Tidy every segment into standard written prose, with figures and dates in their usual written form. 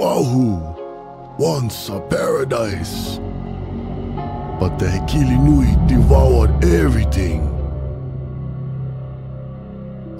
Oahu once a paradise, but the Hekilinui devoured everything.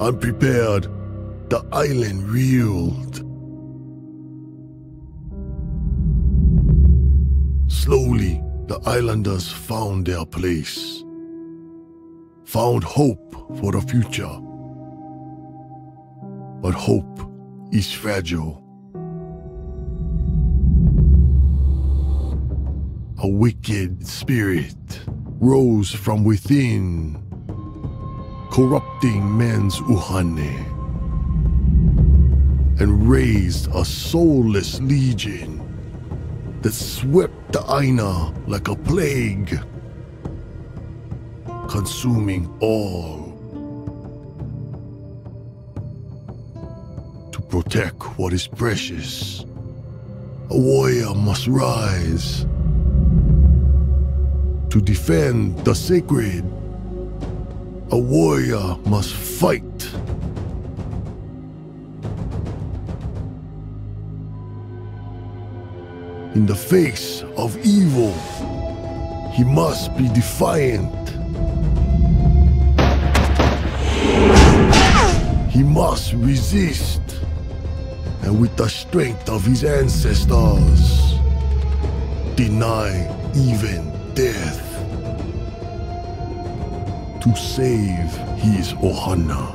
Unprepared, the island reeled. Slowly, the islanders found their place, found hope for the future. But hope is fragile. A wicked spirit rose from within, corrupting men's uhane, and raised a soulless legion that swept the Aina like a plague, consuming all. To protect what is precious, a warrior must rise. To defend the sacred, a warrior must fight. In the face of evil, he must be defiant. He must resist, and with the strength of his ancestors, deny even death to save his ohana.